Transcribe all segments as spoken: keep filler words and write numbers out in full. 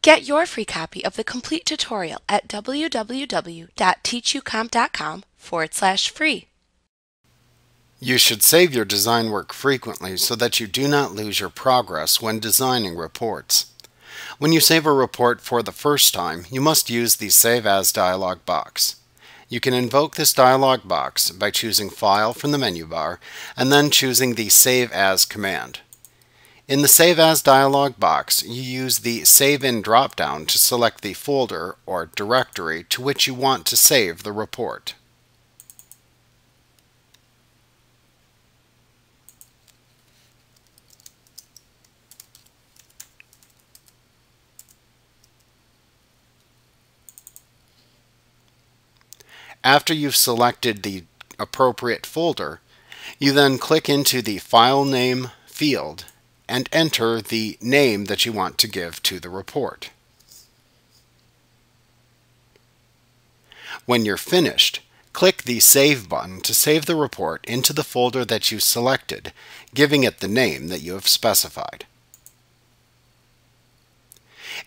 Get your free copy of the complete tutorial at www.teachucomp.com forward slash free. You should save your design work frequently so that you do not lose your progress when designing reports. When you save a report for the first time, you must use the Save As dialog box. You can invoke this dialog box by choosing File from the menu bar and then choosing the Save As command. In the Save As dialog box, you use the Save In drop-down to select the folder or directory to which you want to save the report. After you've selected the appropriate folder, you then click into the File Name field and enter the name that you want to give to the report. When you're finished, click the Save button to save the report into the folder that you selected, giving it the name that you have specified.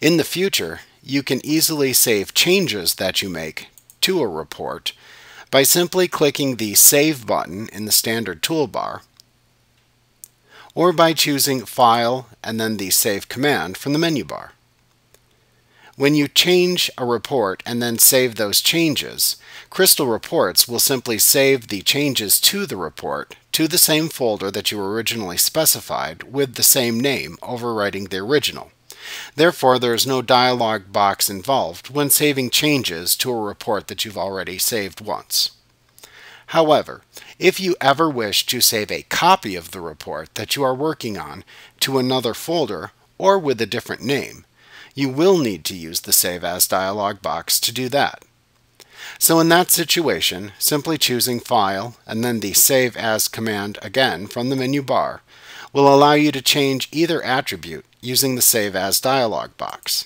In the future, you can easily save changes that you make to a report by simply clicking the Save button in the standard toolbar, or by choosing File and then the Save command from the menu bar. When you change a report and then save those changes, Crystal Reports will simply save the changes to the report to the same folder that you originally specified with the same name, overwriting the original. Therefore, there is no dialog box involved when saving changes to a report that you've already saved once. However, if you ever wish to save a copy of the report that you are working on to another folder or with a different name, you will need to use the Save As dialog box to do that. So in that situation, simply choosing File and then the Save As command again from the menu bar will allow you to change either attribute using the Save As dialog box.